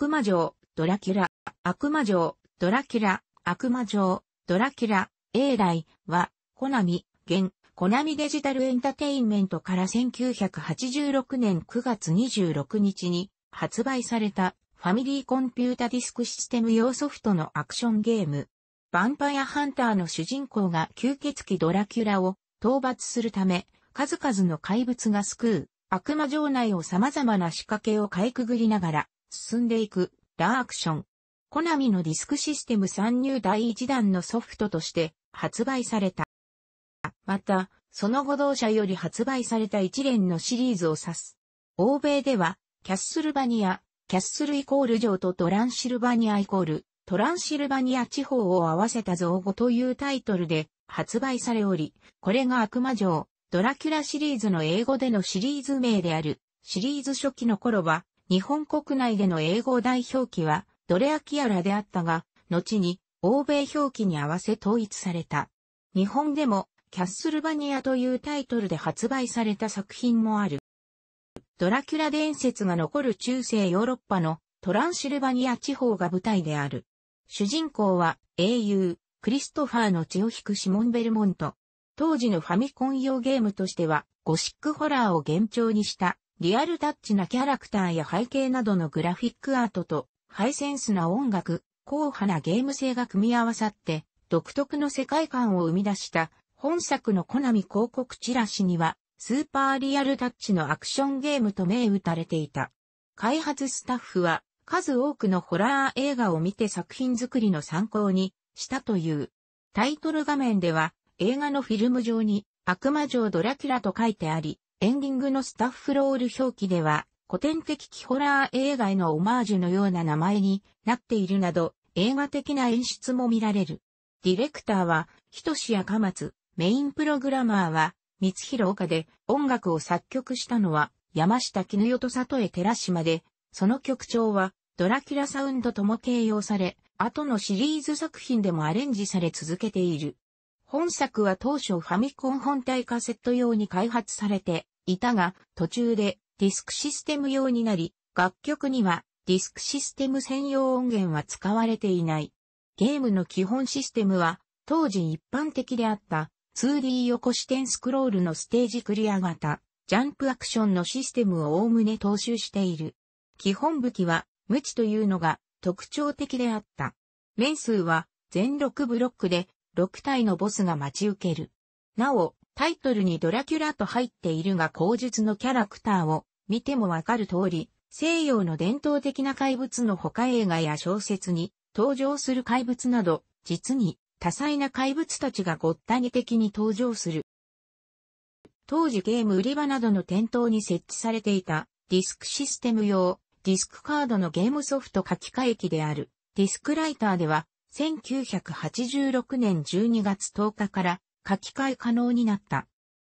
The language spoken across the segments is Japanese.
悪魔城、ドラキュラ、悪魔城、ドラキュラ、悪魔城、ドラキュラ、英来は、コナミ、現、コナミデジタルエンタテインメントから1986年9月26日に発売されたファミリーコンピュータディスクシステム用ソフトのアクションゲーム。ヴァンパイアハンターの主人公が吸血鬼ドラキュラを討伐するため、数々の怪物が救う悪魔城内を様々な仕掛けをかいくぐりながら進んでいくラーアクション。コナミのディスクシステム参入第1弾のソフトとして発売された。また、その後同社より発売された一連のシリーズを指す。欧米では、キャッスルバニア、キャッスル=城とトランシルバニア=トランシルバニア地方を合わせた造語というタイトルで発売されおり、これが悪魔城、ドラキュラシリーズの英語でのシリーズ名である。シリーズ初期の頃は、日本国内での英語代表記は、ドレアキアラであったが、後に、欧米表記に合わせ統一された。日本でも、キャッスルバニアというタイトルで発売された作品もある。ドラキュラ伝説が残る中世ヨーロッパのトランシルバニア地方が舞台である。主人公は英雄、クリストファーの血を引くシモン・ベルモント。当時のファミコン用ゲームとしては、ゴシックホラーを原調にした、リアルタッチなキャラクターや背景などのグラフィックアートと、ハイセンスな音楽、硬派なゲーム性が組み合わさって、独特の世界観を生み出した、本作のコナミ広告チラシには、スーパーリアルタッチのアクションゲームと銘打たれていた。開発スタッフは数多くのホラー映画を見て作品作りの参考にしたという。タイトル画面では映画のフィルム上に悪魔城ドラキュラと書いてあり、エンディングのスタッフロール表記では古典的ホラー映画へのオマージュのような名前になっているなど映画的な演出も見られる。ディレクターはHitoshi Akamatsu。メインプログラマーは、Mitsuhiro Okade、音楽を作曲したのは、山下絹代とSatoe Terashimaで、その曲調は、ドラキュラサウンドとも形容され、後のシリーズ作品でもアレンジされ続けている。本作は当初ファミコン本体カセット用に開発されていたが、途中でディスクシステム用になり、楽曲にはディスクシステム専用音源は使われていない。ゲームの基本システムは、当時一般的であった。2D 横視点スクロールのステージクリア型、ジャンプアクションのシステムをおおむね踏襲している。基本武器は、無知というのが特徴的であった。連数は全6ブロックで6体のボスが待ち受ける。なお、タイトルにドラキュラと入っているが後述のキャラクターを見てもわかる通り、西洋の伝統的な怪物の他映画や小説に登場する怪物など、実に、多彩な怪物たちがごったに的に登場する。当時ゲーム売り場などの店頭に設置されていたディスクシステム用ディスクカードのゲームソフト書き換え機であるディスクライターでは1986年12月10日から書き換え可能になった。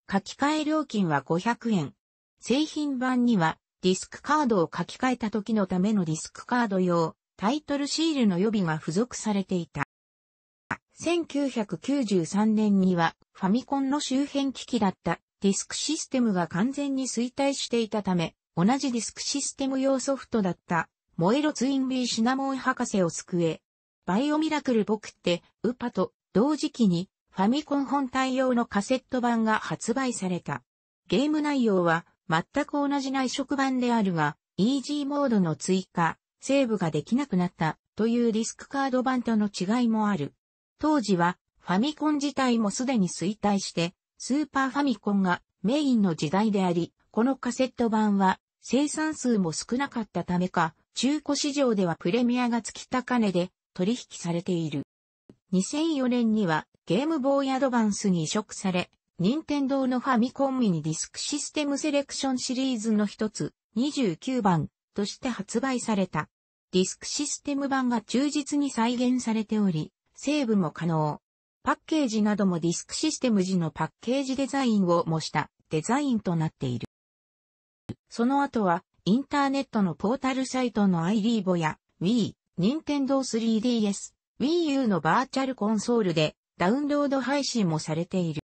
書き換え料金は500円。製品版にはディスクカードを書き換えた時のためのディスクカード用タイトルシールの予備が付属されていた。1993年にはファミコンの周辺機器だったディスクシステムが完全に衰退していたため、同じディスクシステム用ソフトだった燃えろツインビーシナモン博士を救え、バイオミラクル僕ってウパと同時期にファミコン本体用のカセット版が発売された。ゲーム内容は全く同じ内職版であるが、イージーモードの追加、セーブができなくなったというディスクカード版との違いもある。当時はファミコン自体もすでに衰退してスーパーファミコンがメインの時代であり、このカセット版は生産数も少なかったためか中古市場ではプレミアがつき高値で取引されている。2004年にはゲームボーイアドバンスに移植され、任天堂のファミコンミニディスクシステムセレクションシリーズの一つ29番として発売された。ディスクシステム版が忠実に再現されており、セーブも可能。パッケージなどもディスクシステム時のパッケージデザインを模したデザインとなっている。その後はインターネットのポータルサイトの i-revo や Wii、Nintendo 3DS、Wii U のバーチャルコンソールでダウンロード配信もされている。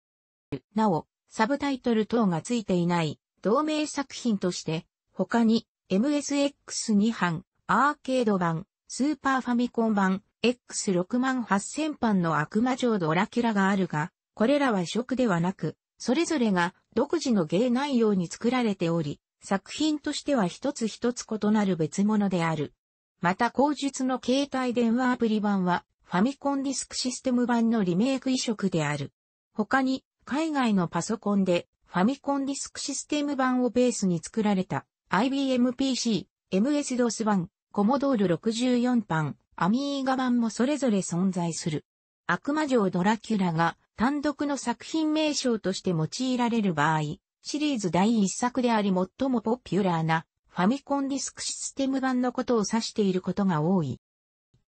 なお、サブタイトル等がついていない同名作品として他に MSX2 版、アーケード版、スーパーファミコン版、X68000 版の悪魔城ドラキュラがあるが、これらは移植ではなく、それぞれが独自の芸内容に作られており、作品としては一つ一つ異なる別物である。また後述の携帯電話アプリ版は、ファミコンディスクシステム版のリメイク移植である。他に、海外のパソコンで、ファミコンディスクシステム版をベースに作られた、IBM PC、MS-DOS 版、コモドール64版、アミーガ版もそれぞれ存在する。悪魔城ドラキュラが単独の作品名称として用いられる場合、シリーズ第一作であり最もポピュラーなファミコンディスクシステム版のことを指していることが多い。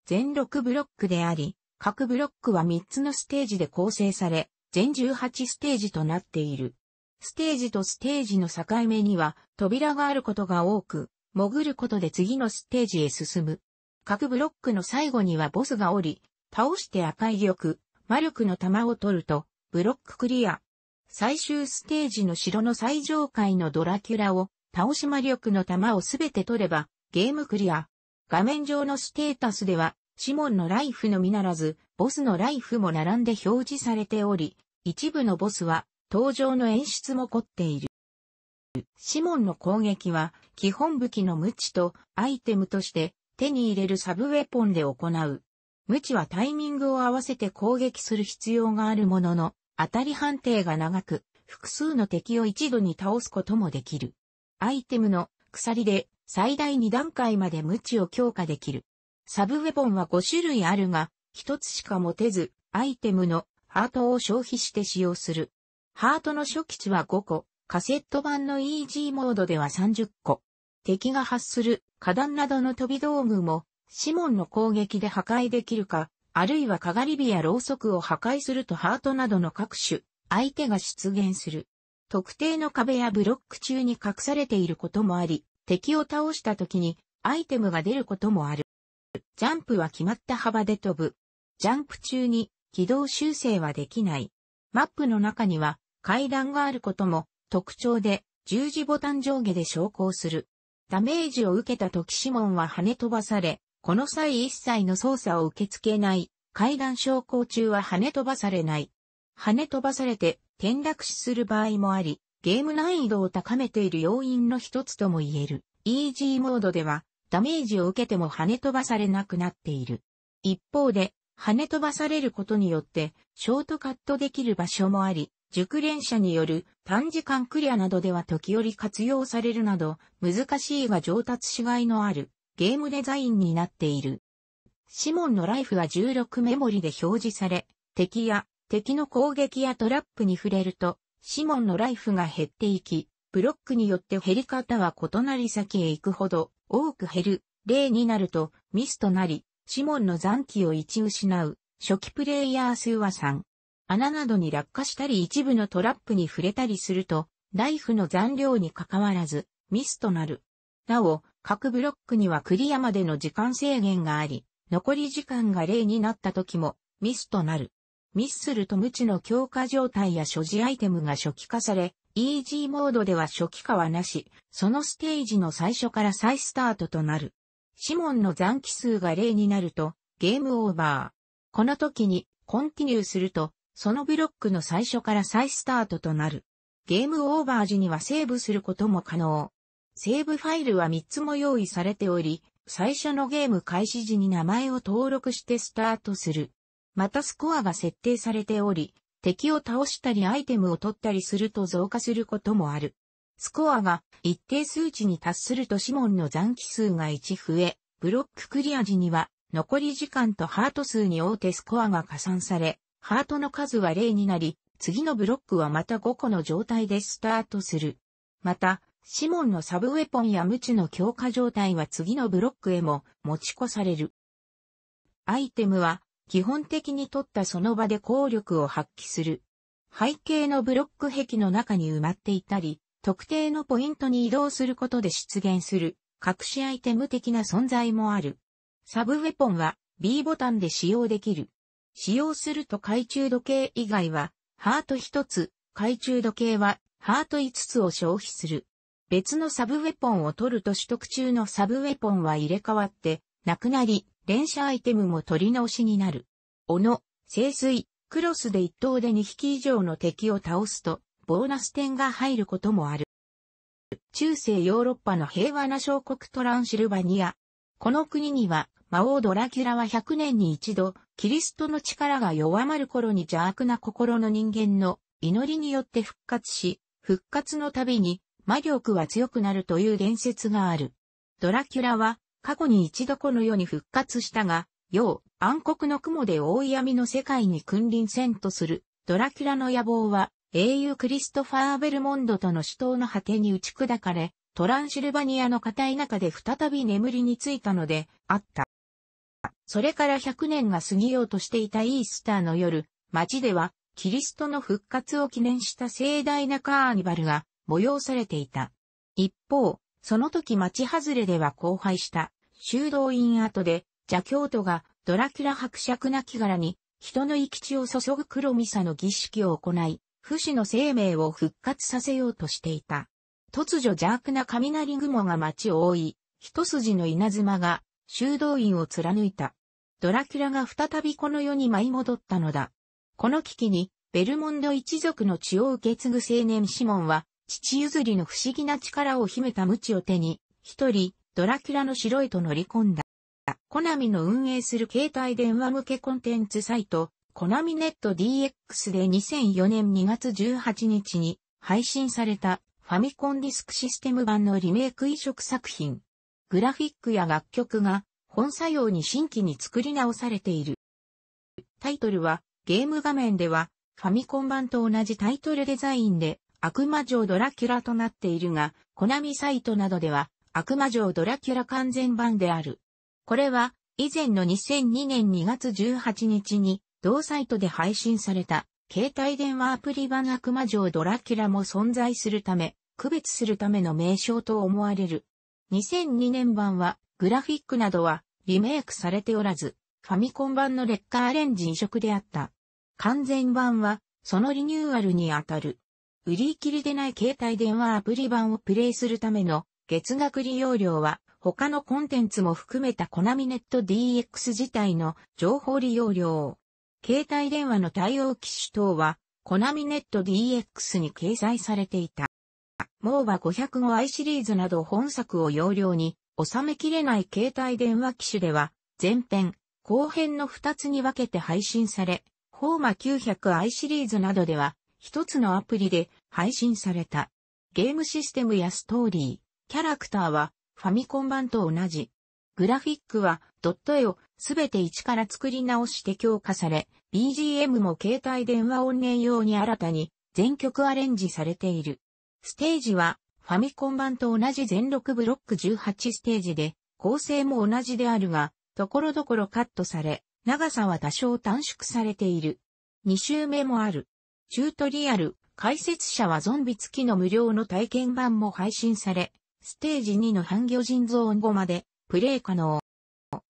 全6ブロックであり、各ブロックは3つのステージで構成され、全18ステージとなっている。ステージとステージの境目には扉があることが多く、潜ることで次のステージへ進む。各ブロックの最後にはボスがおり、倒して赤い玉、魔力の玉を取ると、ブロッククリア。最終ステージの城の最上階のドラキュラを、倒し魔力の玉をすべて取れば、ゲームクリア。画面上のステータスでは、シモンのライフのみならず、ボスのライフも並んで表示されており、一部のボスは、登場の演出も凝っている。シモンの攻撃は、基本武器の無知と、アイテムとして、手に入れるサブウェポンで行う。無知はタイミングを合わせて攻撃する必要があるものの、当たり判定が長く、複数の敵を一度に倒すこともできる。アイテムの鎖で最大2段階まで無知を強化できる。サブウェポンは5種類あるが、1つしか持てず、アイテムのハートを消費して使用する。ハートの初期値は5個、カセット版の EG モードでは30個。敵が発する火弾などの飛び道具もシモンの攻撃で破壊できるか、あるいはかがり火やろうそくを破壊するとハートなどの各種、相手が出現する。特定の壁やブロック中に隠されていることもあり、敵を倒した時にアイテムが出ることもある。ジャンプは決まった幅で飛ぶ。ジャンプ中に軌道修正はできない。マップの中には階段があることも特徴で、十字ボタン上下で昇降する。ダメージを受けた時シモンは跳ね飛ばされ、この際一切の操作を受け付けない。階段昇降中は跳ね飛ばされない。跳ね飛ばされて転落死する場合もあり、ゲーム難易度を高めている要因の一つとも言える。EG モードではダメージを受けても跳ね飛ばされなくなっている。一方で、跳ね飛ばされることによってショートカットできる場所もあり、熟練者による短時間クリアなどでは時折活用されるなど、難しいが上達しがいのあるゲームデザインになっている。シモンのライフは16メモリで表示され、敵の攻撃やトラップに触れると、シモンのライフが減っていき、ブロックによって減り方は異なり先へ行くほど多く減る。例になるとミスとなり、シモンの残機を1失う。初期プレイヤー数は3。穴などに落下したり一部のトラップに触れたりすると、ライフの残量にかかわらず、ミスとなる。なお、各ブロックにはクリアまでの時間制限があり、残り時間が0になった時も、ミスとなる。ミスすると無知の強化状態や所持アイテムが初期化され、EG モードでは初期化はなし、そのステージの最初から再スタートとなる。シモンの残機数が0になると、ゲームオーバー。この時に、コンティニューすると、そのブロックの最初から再スタートとなる。ゲームオーバー時にはセーブすることも可能。セーブファイルは3つも用意されており、最初のゲーム開始時に名前を登録してスタートする。またスコアが設定されており、敵を倒したりアイテムを取ったりすると増加することもある。スコアが一定数値に達するとシモンの残機数が1増え、ブロッククリア時には残り時間とハート数に応じてスコアが加算され、ハートの数は0になり、次のブロックはまた5個の状態でスタートする。また、シモンのサブウェポンや無知の強化状態は次のブロックへも持ち越される。アイテムは基本的に取ったその場で効力を発揮する。背景のブロック壁の中に埋まっていたり、特定のポイントに移動することで出現する隠しアイテム的な存在もある。サブウェポンは B ボタンで使用できる。使用すると懐中時計以外はハート1つ、懐中時計はハート5つを消費する。別のサブウェポンを取ると取得中のサブウェポンは入れ替わってなくなり、連射アイテムも取り直しになる。斧、聖水、クロスで一投で2匹以上の敵を倒すと、ボーナス点が入ることもある。中世ヨーロッパの平和な小国トランシルバニア。この国には、魔王ドラキュラは100年に一度、キリストの力が弱まる頃に邪悪な心の人間の祈りによって復活し、復活のたびに、魔力は強くなるという伝説がある。ドラキュラは過去に一度この世に復活したが、要暗黒の雲で覆い闇の世界に君臨せんとする。ドラキュラの野望は英雄クリストファー・ベルモンドとの死闘の果てに打ち砕かれ、トランシルバニアの片田舎で再び眠りについたのであった。それから100年が過ぎようとしていたイースターの夜、街ではキリストの復活を記念した盛大なカーニバルが、催されていた。一方、その時町外れでは荒廃した修道院跡で邪教徒がドラキュラ伯爵なきがらに人の生き血を注ぐ黒ミサの儀式を行い、不死の生命を復活させようとしていた。突如邪悪な雷雲が町を覆い、一筋の稲妻が修道院を貫いた。ドラキュラが再びこの世に舞い戻ったのだ。この危機にベルモンド一族の血を受け継ぐ青年シモンは、父譲りの不思議な力を秘めた無知を手に、一人、ドラキュラの城へと乗り込んだ。コナミの運営する携帯電話向けコンテンツサイト、コナミネット DX で2004年2月18日に配信されたファミコンディスクシステム版のリメイク移植作品。グラフィックや楽曲が本作用に新規に作り直されている。タイトルは、ゲーム画面ではファミコン版と同じタイトルデザインで、悪魔城ドラキュラとなっているが、コナミサイトなどでは、悪魔城ドラキュラ完全版である。これは、以前の2002年2月18日に、同サイトで配信された、携帯電話アプリ版悪魔城ドラキュラも存在するため、区別するための名称と思われる。2002年版は、グラフィックなどは、リメイクされておらず、ファミコン版の劣化アレンジ移植であった。完全版は、そのリニューアルにあたる。売り切りでない携帯電話アプリ版をプレイするための月額利用料は他のコンテンツも含めたコナミネット DX 自体の情報利用料。携帯電話の対応機種等はコナミネット DX に掲載されていた。モーバ 505i シリーズなど本作を容量に収めきれない携帯電話機種では前編、後編の2つに分けて配信され、ホーマ 900i シリーズなどでは一つのアプリで配信された。ゲームシステムやストーリー、キャラクターはファミコン版と同じ。グラフィックはドット絵をすべて一から作り直して強化され、BGM も携帯電話音源用に新たに全曲アレンジされている。ステージはファミコン版と同じ全6ブロック18ステージで構成も同じであるが、所々カットされ、長さは多少短縮されている。2周目もある。チュートリアル、解説者はゾンビ付きの無料の体験版も配信され、ステージ2の半魚人ゾーン5までプレイ可能。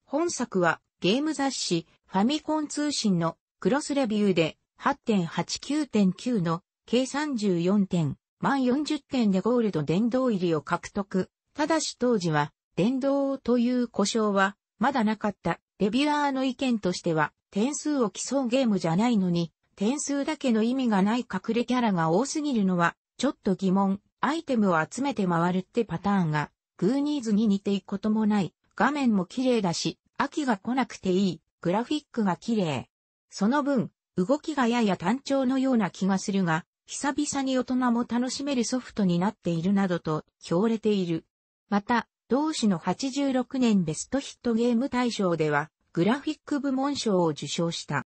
本作はゲーム雑誌ファミコン通信のクロスレビューで 8.89.9 の計34点、満40点でゴールド殿堂入りを獲得。ただし当時は殿堂という呼称はまだなかった。レビュアーの意見としては点数を競うゲームじゃないのに、点数だけの意味がない隠れキャラが多すぎるのは、ちょっと疑問、アイテムを集めて回るってパターンが、グーニーズに似ていくこともない、画面も綺麗だし、飽きが来なくていい、グラフィックが綺麗。その分、動きがやや単調のような気がするが、久々に大人も楽しめるソフトになっているなどと、評れている。また、同種の86年ベストヒットゲーム大賞では、グラフィック部門賞を受賞した。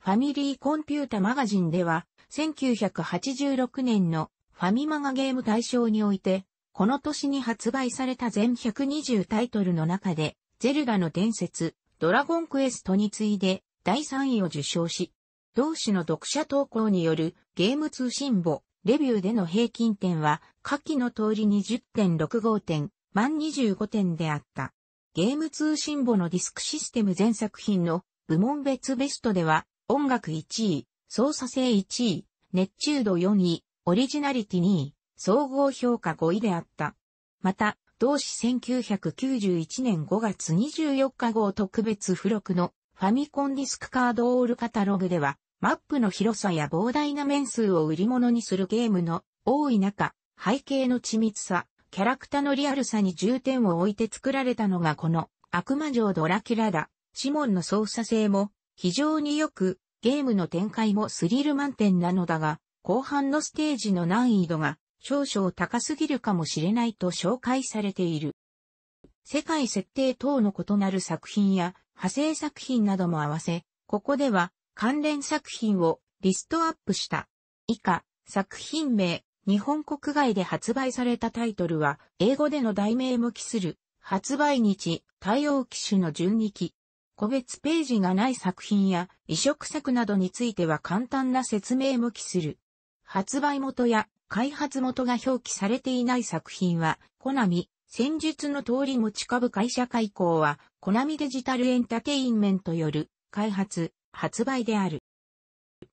ファミリーコンピュータマガジンでは、1986年のファミマガゲーム大賞において、この年に発売された全120タイトルの中で、ゼルダの伝説、ドラゴンクエストに次いで第3位を受賞し、同誌の読者投稿によるゲーム通信簿、レビューでの平均点は、下記の通り 20.65 点、満25点であった。ゲーム通信簿のディスクシステム全作品の部門別ベストでは、音楽1位、操作性1位、熱中度4位、オリジナリティ2位、総合評価5位であった。また、同紙1991年5月24日号特別付録のファミコンディスクカードオールカタログでは、マップの広さや膨大な面数を売り物にするゲームの多い中、背景の緻密さ、キャラクタのリアルさに重点を置いて作られたのがこの悪魔城ドラキュラだ。シモンの操作性も非常に良く、ゲームの展開もスリル満点なのだが、後半のステージの難易度が少々高すぎるかもしれないと紹介されている。世界設定等の異なる作品や、派生作品なども合わせ、ここでは関連作品をリストアップした。以下、作品名、日本国外で発売されたタイトルは、英語での題名も記する、発売日、対応機種の順に記。個別ページがない作品や移植作などについては簡単な説明も記する。発売元や開発元が表記されていない作品は、コナミ。先述の通り持ち株会社化以降は、コナミデジタルエンタテインメントよる、開発、発売である。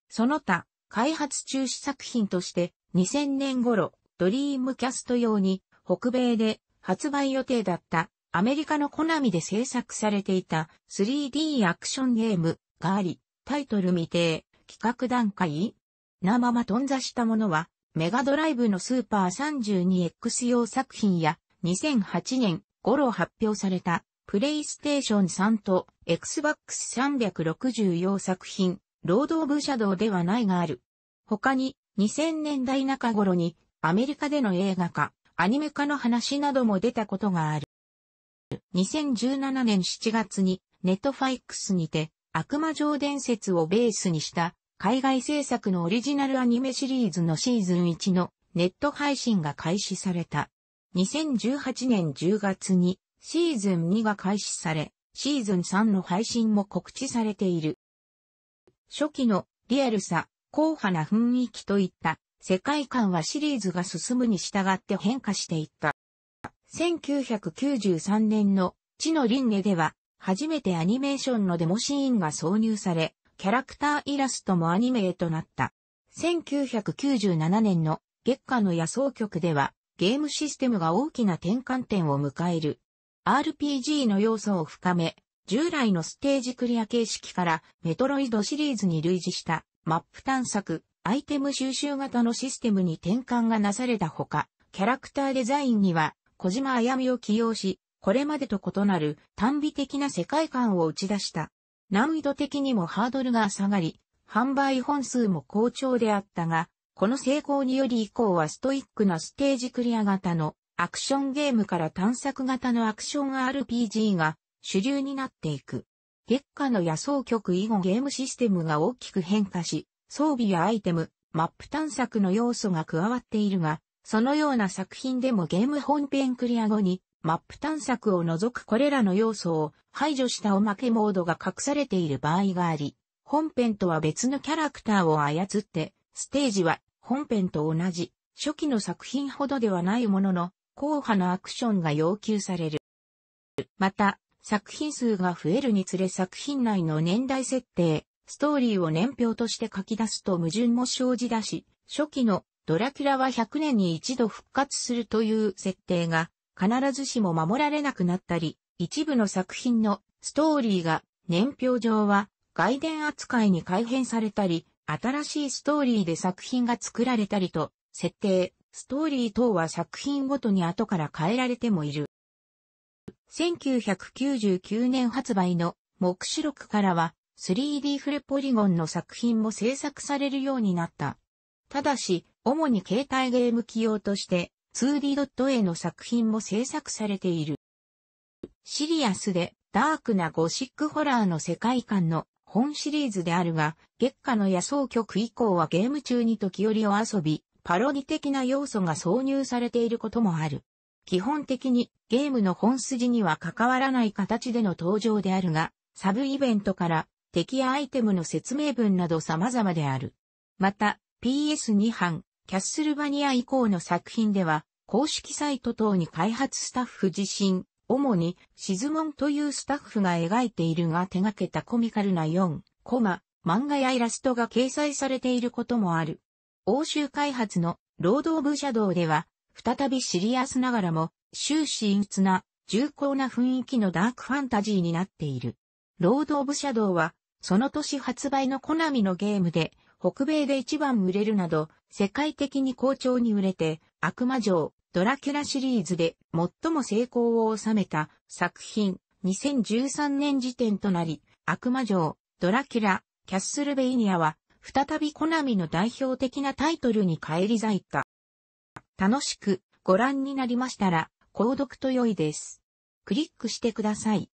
その他、開発中止作品として、2000年頃、ドリームキャスト用に、北米で発売予定だった、アメリカのコナミで制作されていた 3D アクションゲームがあり、タイトル未定、企画段階なまま頓挫したものは、メガドライブのスーパー 32X 用作品や、2008年頃発表されたプレイステーション3と Xbox 360用作品ロード・オブ・シャドウではないがある。他に2000年代中頃にアメリカでの映画化、アニメ化の話なども出たことがある。2017年7月にNetflixにて悪魔城伝説をベースにした海外制作のオリジナルアニメシリーズのシーズン1のネット配信が開始された。2018年10月にシーズン2が開始され、シーズン3の配信も告知されている。初期のリアルさ、硬派な雰囲気といった世界観はシリーズが進むに従って変化していった。1993年の地の輪廻では、初めてアニメーションのデモシーンが挿入され、キャラクターイラストもアニメへとなった。1997年の月下の野草局では、ゲームシステムが大きな転換点を迎える。RPG の要素を深め、従来のステージクリア形式からメトロイドシリーズに類似したマップ探索、アイテム収集型のシステムに転換がなされたほか、キャラクターデザインには小島あやみを起用し、これまでと異なる単美的な世界観を打ち出した。難易度的にもハードルが下がり、販売本数も好調であったが、この成功により以降はストイックなステージクリア型のアクションゲームから探索型のアクション RPG が主流になっていく。月下の野草局以後ゲームシステムが大きく変化し、装備やアイテム、マップ探索の要素が加わっているが、そのような作品でもゲーム本編クリア後にマップ探索を除くこれらの要素を排除したおまけモードが隠されている場合があり、本編とは別のキャラクターを操って、ステージは本編と同じ初期の作品ほどではないものの硬派なアクションが要求される。また作品数が増えるにつれ作品内の年代設定、ストーリーを年表として書き出すと矛盾も生じだし、初期のドラキュラは100年に一度復活するという設定が必ずしも守られなくなったり、一部の作品のストーリーが年表上は外伝扱いに改変されたり、新しいストーリーで作品が作られたりと、設定、ストーリー等は作品ごとに後から変えられてもいる。1999年発売の目視録からは 3D フルポリゴンの作品も制作されるようになった。ただし、主に携帯ゲーム機用として 2D ドット絵の作品も制作されている。シリアスでダークなゴシックホラーの世界観の本シリーズであるが、月下の野草局以降はゲーム中に時折お遊び、パロディ的な要素が挿入されていることもある。基本的にゲームの本筋には関わらない形での登場であるが、サブイベントから敵やアイテムの説明文など様々である。また、PS2 版、キャッスルバニア以降の作品では、公式サイト等に開発スタッフ自身、主にシズモンというスタッフが描いているが手掛けたコミカルな4コマ、漫画やイラストが掲載されていることもある。欧州開発の労働部車道では、再びシリアスながらも、終始陰鬱な、重厚な雰囲気のダークファンタジーになっている。労働部車道は、その年発売のコナミのゲームで、北米で一番売れるなど、世界的に好調に売れて、悪魔城、ドラキュラシリーズで最も成功を収めた作品、2013年時点となり、悪魔城、ドラキュラ、キャッスルベイニアは、再びコナミの代表的なタイトルに返り咲いた。楽しくご覧になりましたら、購読と良いです。クリックしてください。